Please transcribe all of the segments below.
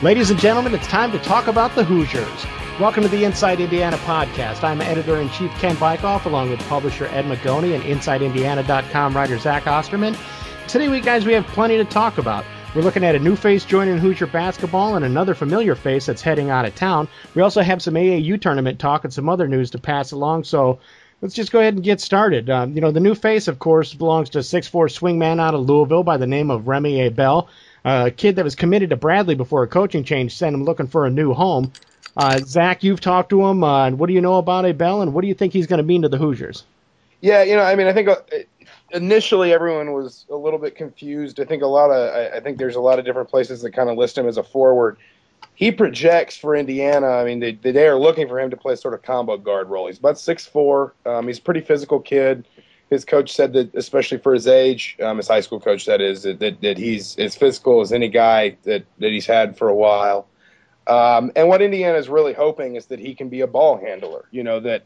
Ladies and gentlemen, it's time to talk about the Hoosiers. Welcome to the Inside Indiana podcast. I'm Editor-in-Chief Ken Bikoff, along with publisher Ed Magoni and InsideIndiana.com writer Zach Osterman. Today, we have plenty to talk about. We're looking at a new face joining Hoosier basketball and another familiar face that's heading out of town. We also have some AAU tournament talk and some other news to pass along, so let's just go ahead and get started. The new face, of course, belongs to 6'4 swingman out of Louisville by the name of Remy Abell, a kid that was committed to Bradley before a coaching change sent him looking for a new home. Zach, you've talked to him. What do you know about Abell, and what do you think he's going to mean to the Hoosiers? Yeah, I think initially everyone was a little bit confused. I think there's a lot of different places that kind of list him as a forward. He projects for Indiana. They are looking for him to play sort of combo guard role. He's about 6'4". He's a pretty physical kid. His coach said that, especially for his age, his high school coach, that is, that he's as physical as any guy that he's had for a while. And what Indiana is really hoping is that he can be a ball handler.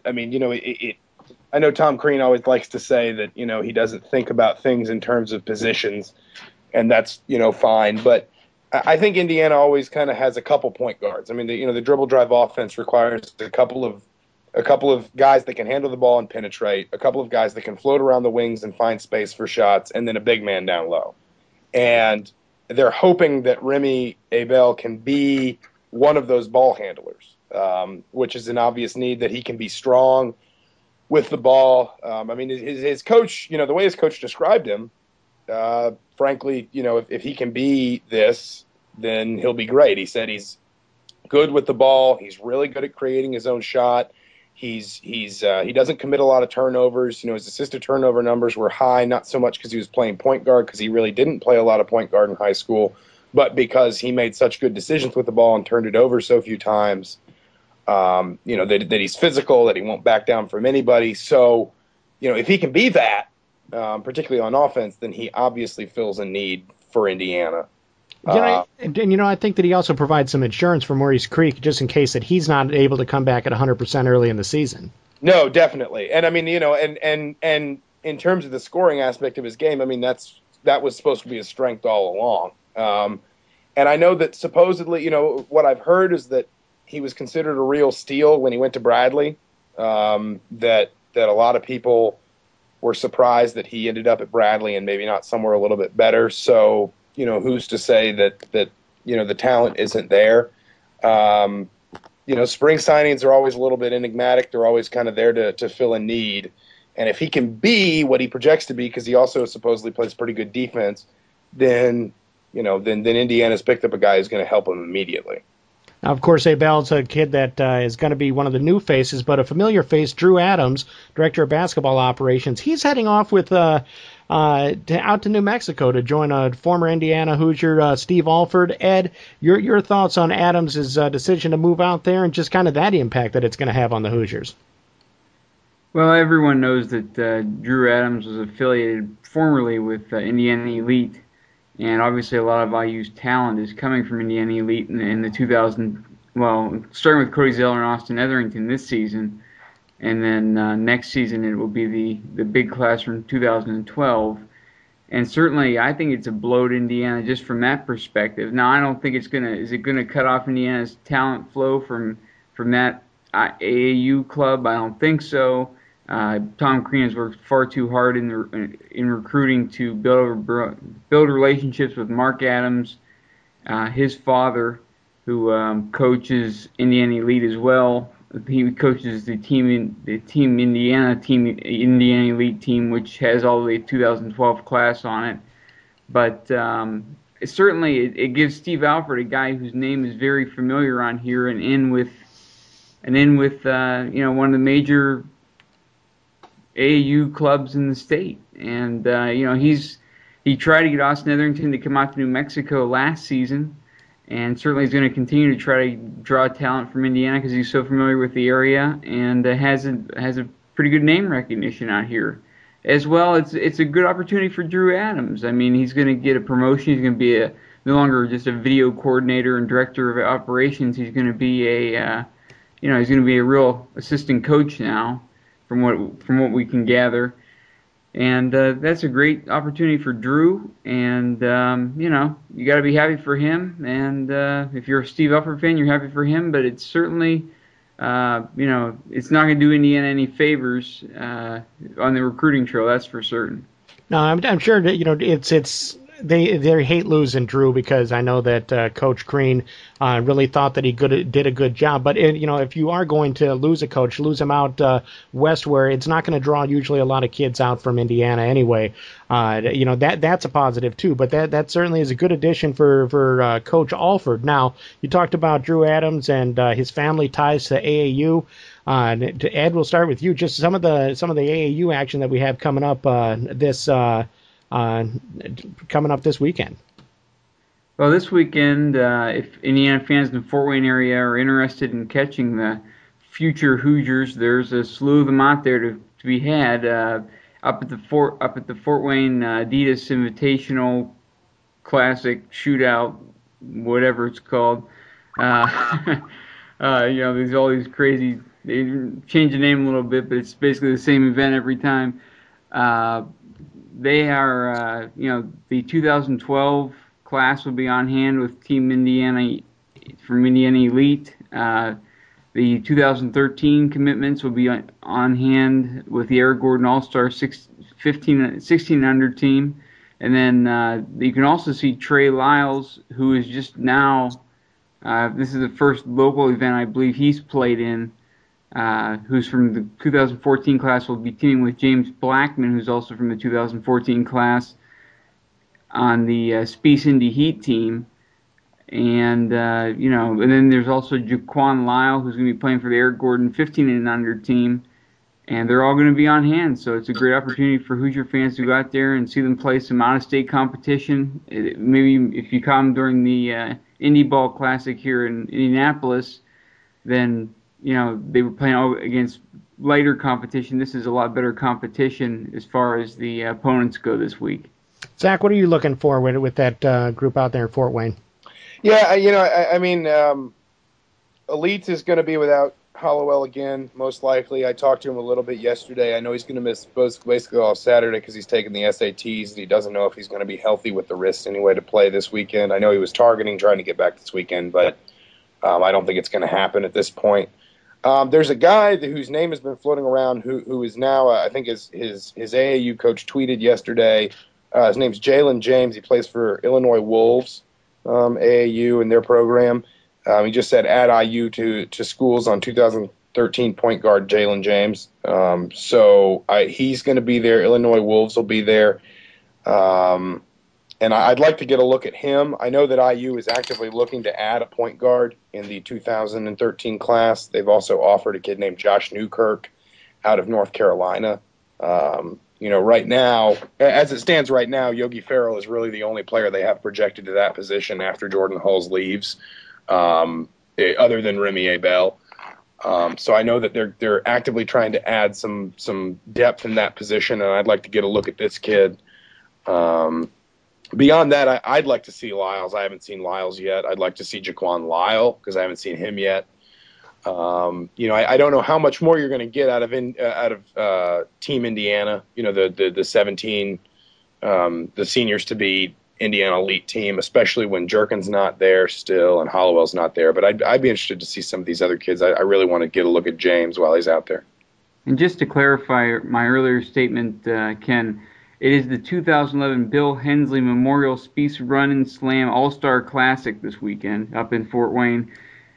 I know Tom Crean always likes to say that, he doesn't think about things in terms of positions, and that's, fine. But I think Indiana always kind of has a couple point guards. The dribble drive offense requires a couple of guys that can handle the ball and penetrate, a couple of guys that can float around the wings and find space for shots, and then a big man down low. And they're hoping that Remy Abell can be one of those ball handlers, which is an obvious need, that he can be strong with the ball. His coach, the way his coach described him, frankly, if he can be this, then he'll be great. He said he's good with the ball. He's really good at creating his own shot. He doesn't commit a lot of turnovers. His assisted turnover numbers were high, not so much because he was playing point guard, because he really didn't play a lot of point guard in high school, but because he made such good decisions with the ball and turned it over so few times, that he's physical, that he won't back down from anybody. So, if he can be that, particularly on offense, then he obviously fills a need for Indiana. I think that he also provides some insurance for Maurice Creek, just in case that he's not able to come back at 100% early in the season. No, definitely. And and in terms of the scoring aspect of his game, that was supposed to be his strength all along. And I know that supposedly, what I've heard is that he was considered a real steal when he went to Bradley. That a lot of people were surprised that he ended up at Bradley and maybe not somewhere a little bit better. So, who's to say that the talent isn't there? Spring signings are always a little bit enigmatic. They're always kind of there to fill a need. And if he can be what he projects to be, because he also supposedly plays pretty good defense, then Indiana's picked up a guy who's going to help him immediately. Now, of course, Abell's a kid that is going to be one of the new faces, but a familiar face, Drew Adams, director of basketball operations. He's heading off with out to New Mexico to join a former Indiana Hoosier, Steve Alford. Ed, your thoughts on Adams' decision to move out there and just kind of that impact that it's going to have on the Hoosiers? Well, everyone knows that Drew Adams was affiliated formerly with Indiana Elite. And obviously a lot of IU's talent is coming from Indiana Elite in the 2000, starting with Cody Zeller and Austin Etherington this season. And then next season it will be the big class from 2012. And certainly I think it's a blow to Indiana just from that perspective. Now I don't think is it going to cut off Indiana's talent flow from that AAU club? I don't think so. Tom Crean has worked far too hard in recruiting to build relationships with Mark Adams, his father, who coaches Indiana Elite as well. He coaches Indiana Elite team, which has all the 2012 class on it. But certainly, it gives Steve Alford, a guy whose name is very familiar on here, and in with one of the major AAU clubs in the state, and he tried to get Austin Etherington to come out to New Mexico last season, and certainly he's going to continue to try to draw talent from Indiana because he's so familiar with the area and has a pretty good name recognition out here. As well, it's a good opportunity for Drew Adams. He's going to get a promotion. He's going to be no longer just a video coordinator and director of operations. He's going to be a real assistant coach now, from what we can gather, And that's a great opportunity for Drew, and, you know, you got to be happy for him. And if you're a Steve Alford fan, you're happy for him, but it's certainly, you know, it's not going to do Indiana any favors on the recruiting trail, that's for certain. No, I'm sure that, you know, it's they hate losing Drew, because I know that Coach Crean really thought that he did a good job. But, you know, if you are going to lose a coach, lose him out west, where it's not going to draw usually a lot of kids out from Indiana anyway. You know, that's a positive too. But that certainly is a good addition for Coach Alford. Now, you talked about Drew Adams and his family ties to AAU. Ed, we'll start with you. Just some of the AAU action that we have coming up this weekend. Well, this weekend, if Indiana fans in the Fort Wayne area are interested in catching the future Hoosiers, there's a slew of them out there to be had up at the Fort Wayne Adidas Invitational Classic Shootout, whatever it's called. You know, there's all these crazy. They change the name a little bit, but it's basically the same event every time. They are, you know, the 2012 class will be on hand with Team Indiana from Indiana Elite. The 2013 commitments will be on hand with the Eric Gordon All-Star 16-and-under team. And then you can also see Trey Lyles, who is just now, this is the first local event I believe he's played in. Who's from the 2014 class, will be teaming with James Blackman, who's also from the 2014 class, on the Speece Indy Heat team. And, you know, and then there's also Jaquan Lyle, who's going to be playing for the Eric Gordon 15-and-under team. And they're all going to be on hand, so it's a great opportunity for Hoosier fans to go out there and see them play some out-of-state competition. Maybe if you come during the Indy Ball Classic here in Indianapolis, then... You know, they were playing all against lighter competition. This is a lot better competition as far as the opponents go this week. Zach, what are you looking for with that group out there in Fort Wayne? Yeah, you know, I mean, Elite is going to be without Hollowell again, most likely. I talked to him a little bit yesterday. I know he's going to miss basically all Saturday because he's taking the SATs, and he doesn't know if he's going to be healthy with the wrist anyway to play this weekend. I know he was targeting trying to get back this weekend, but I don't think it's going to happen at this point. There's a guy whose name has been floating around who is now, I think his AAU coach tweeted yesterday. His name's Jalen James. He plays for Illinois Wolves, AAU in their program. He just said add IU to schools on 2013 point guard Jalen James. So he's going to be there. Illinois Wolves will be there. And I'd like to get a look at him. I know that IU is actively looking to add a point guard in the 2013 class. They've also offered a kid named Josh Newkirk out of North Carolina. You know, right now, as it stands right now, Yogi Ferrell is really the only player they have projected to that position after Jordan Hulls leaves, other than Remy Abell. So I know that they're actively trying to add some depth in that position, and I'd like to get a look at this kid. Beyond that, I'd like to see Lyles. I haven't seen Lyles yet. I'd like to see Jaquan Lyle because I haven't seen him yet. You know, I don't know how much more you're going to get out of Team Indiana. You know, the 17, the seniors to be Indiana Elite team, especially when Jerkin's not there still and Hollowell's not there. But I'd be interested to see some of these other kids. I really want to get a look at James while he's out there. And just to clarify my earlier statement, Ken. It is the 2011 Bill Hensley Memorial Speece Run and Slam All-Star Classic this weekend up in Fort Wayne.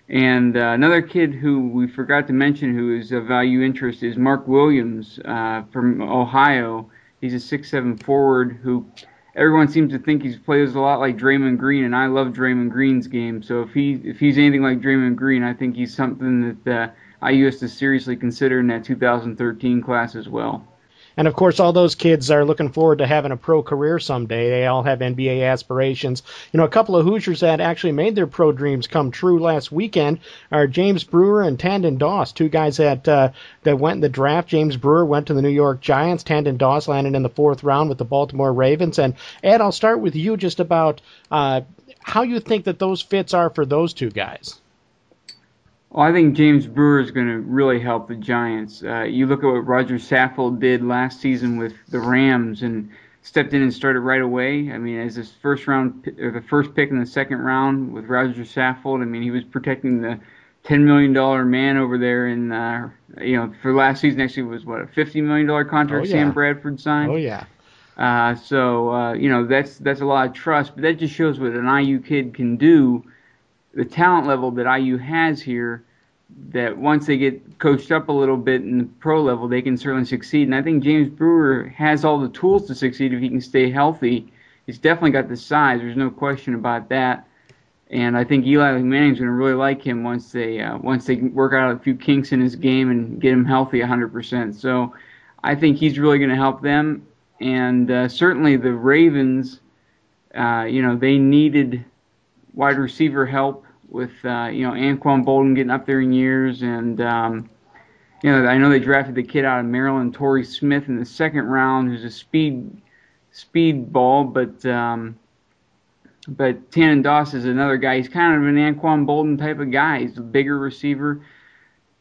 And another kid who we forgot to mention who is of value interest is Mark Williams from Ohio. He's a 6'7 forward who everyone seems to think he plays a lot like Draymond Green, and I love Draymond Green's game. So if he's anything like Draymond Green, I think he's something that IU has to seriously consider in that 2013 class as well. And, of course, all those kids are looking forward to having a pro career someday. They all have NBA aspirations. You know, a couple of Hoosiers that actually made their pro dreams come true last weekend are James Brewer and Tandon Doss, two guys that went in the draft. James Brewer went to the New York Giants. Tandon Doss landed in the fourth round with the Baltimore Ravens. And, Ed, I'll start with you just about how you think that those fits are for those two guys. Well, I think James Brewer is going to really help the Giants. You look at what Roger Saffold did last season with the Rams and stepped in and started right away. I mean, as his first round, or the first pick in the second round with Roger Saffold, I mean, he was protecting the $10 million man over there in, for last season, actually, was what, a $50 million contract Sam Bradford signed? Oh, yeah. That's a lot of trust, but that just shows what an IU kid can do, the talent level that IU has here, that once they get coached up a little bit in the pro level, they can certainly succeed. And I think James Brewer has all the tools to succeed if he can stay healthy. He's definitely got the size. There's no question about that. And I think Eli Manning's going to really like him once they work out a few kinks in his game and get him healthy 100%. So I think he's really going to help them. And certainly the Ravens, they needed wide receiver help with, Anquan Boldin getting up there in years. And, I know they drafted the kid out of Maryland, Torrey Smith, in the second round, who's a speed ball, But Tandon Doss is another guy. He's kind of an Anquan Boldin type of guy. He's a bigger receiver.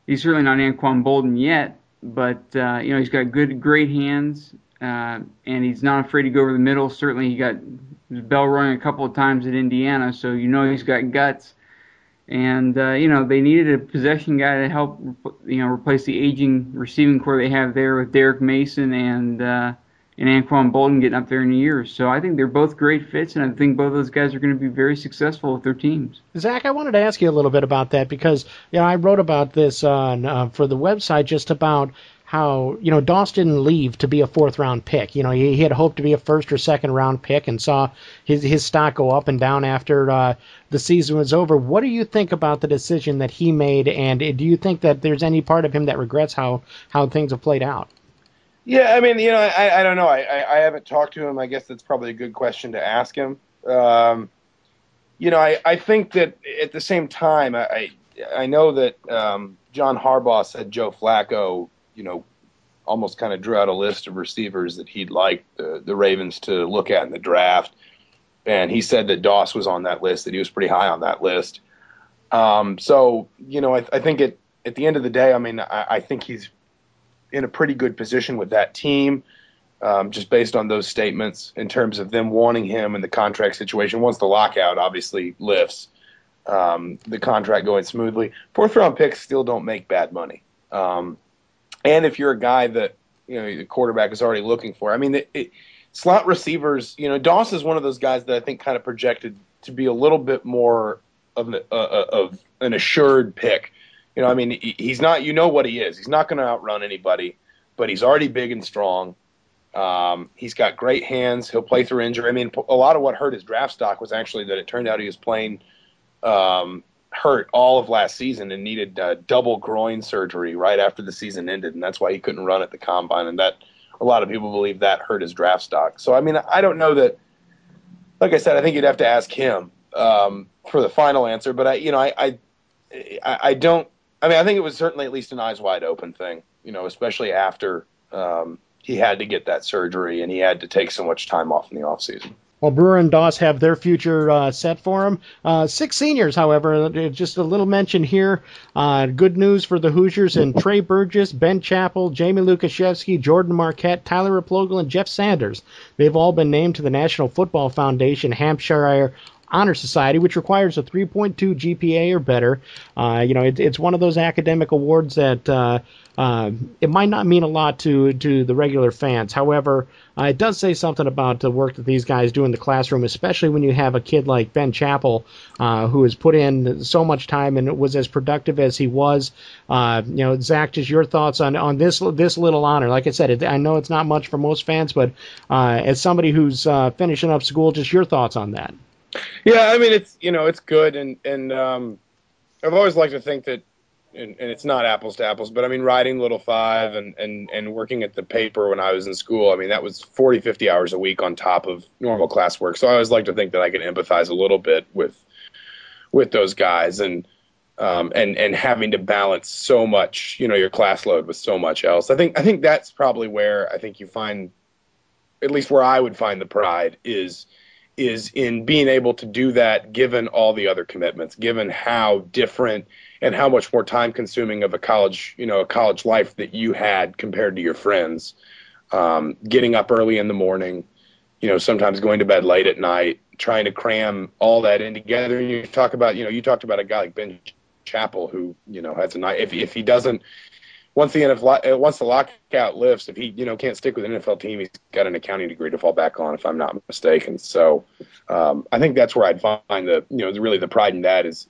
He's certainly not Anquan Boldin yet, but he's got great hands, and he's not afraid to go over the middle. Certainly, he got his bell rung a couple of times at Indiana, so he's got guts. And they needed a possession guy to help replace the aging receiving core they have there with Derek Mason and Anquan Boldin getting up there in the years. So I think they're both great fits, and I think both of those guys are going to be very successful with their teams. Zach, I wanted to ask you a little bit about that because, I wrote about this on for the website, just about how, Doss didn't leave to be a fourth-round pick. He had hoped to be a first- or second-round pick and saw his stock go up and down after the season was over. What do you think about the decision that he made, and do you think that there's any part of him that regrets how things have played out? Yeah, I mean, I don't know. I haven't talked to him. I guess that's probably a good question to ask him. I think that at the same time, I know that John Harbaugh said Joe Flacco, almost kind of drew out a list of receivers that he'd like the Ravens to look at in the draft. And he said that Doss was on that list, that he was pretty high on that list. I think at the end of the day, I mean, I think he's in a pretty good position with that team, just based on those statements in terms of them wanting him and the contract situation. Once the lockout obviously lifts, the contract going smoothly. Fourth-round picks still don't make bad money. And if you're a guy that, the quarterback is already looking for, I mean, slot receivers, Doss is one of those guys that I think kind of projected to be a little bit more of an assured pick. He's not, what he is. He's not going to outrun anybody, but he's already big and strong. He's got great hands. He'll play through injury. I mean, a lot of what hurt his draft stock was actually that it turned out he was playing hurt all of last season and needed double groin surgery right after the season ended, and that's why he couldn't run at the combine. And that, a lot of people believe that hurt his draft stock. So, I mean, I don't know that, like I said, I think you'd have to ask him for the final answer, but I think it was certainly at least an eyes wide open thing, especially after he had to get that surgery and he had to take so much time off in the offseason. Well, Brewer and Doss have their future set for them. Six seniors, however, just a little mention here. Good news for the Hoosiers and Trey Burgess, Ben Chappell, Jamie Lukashevsky, Jordan Marquette, Tyler Replogle, and Jeff Sanders. They've all been named to the National Football Foundation Hampshire Honor Society, which requires a 3.2 GPA or better. It's one of those academic awards that it might not mean a lot to the regular fans. However, it does say something about the work that these guys do in the classroom, especially when you have a kid like Ben Chappell, who has put in so much time and was as productive as he was. Zach, just your thoughts on this little honor. Like I said, I know it's not much for most fans, but as somebody who's finishing up school, just your thoughts on that. Yeah, I mean, it's, it's good. And I've always liked to think that, and it's not apples to apples, but I mean, riding Little Five and working at the paper when I was in school, I mean, that was 40, 50 hours a week on top of normal classwork. So I always like to think that I can empathize a little bit with those guys and having to balance so much, your class load with so much else. I think that's probably where I think you find, at least where I would find the pride is is in being able to do that given all the other commitments, given how different and how much more time consuming of a college, a college life that you had compared to your friends. Getting up early in the morning, sometimes going to bed late at night, trying to cram all that in together. And you talk about, you talked about a guy like Ben Chappell who, has a night, if he doesn't, once the lockout lifts, if he can't stick with an NFL team, he's got an accounting degree to fall back on, if I'm not mistaken. So I think that's where I'd find the really the pride in that is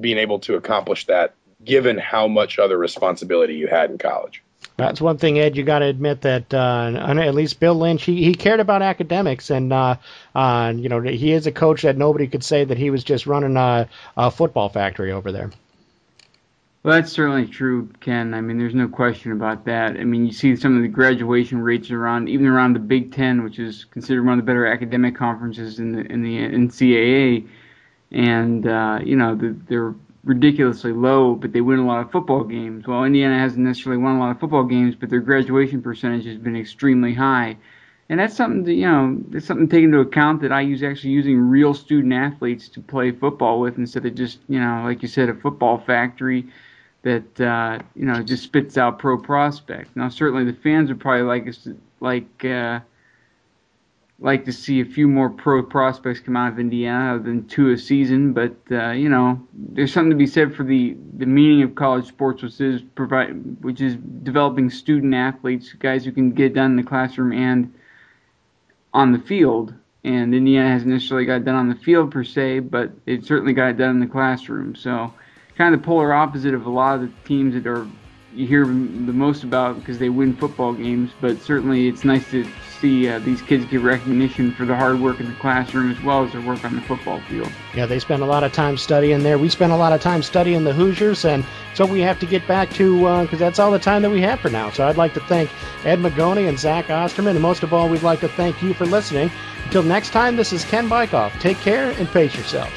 being able to accomplish that, given how much other responsibility you had in college. That's one thing, Ed. You got to admit that at least Bill Lynch, he cared about academics, and he is a coach that nobody could say that he was just running a football factory over there. Well, that's certainly true, Ken. I mean, there's no question about that. I mean, you see some of the graduation rates around the Big Ten, which is considered one of the better academic conferences in the NCAA, and they're ridiculously low, but they win a lot of football games. Well, Indiana hasn't necessarily won a lot of football games, but their graduation percentage has been extremely high, and that's something that, that's something to take into account, that IU's actually using real student athletes to play football with instead of just like you said, a football factory that just spits out pro prospects. Now, certainly the fans would probably like to see a few more pro prospects come out of Indiana than two a season, but there's something to be said for the meaning of college sports, which is developing student athletes, guys who can get it done in the classroom and on the field. And Indiana hasn't necessarily got it done on the field per se, but it certainly got it done in the classroom. So, kind of the polar opposite of a lot of the teams that you hear the most about because they win football games, but certainly it's nice to see these kids get recognition for the hard work in the classroom as well as their work on the football field. Yeah, they spend a lot of time studying there. We spend a lot of time studying the Hoosiers, and so we have to get back to, because that's all the time that we have for now. So I'd like to thank Ed Magoni and Zach Osterman, and most of all, we'd like to thank you for listening. Until next time, this is Ken Bikoff. Take care and pace yourselves.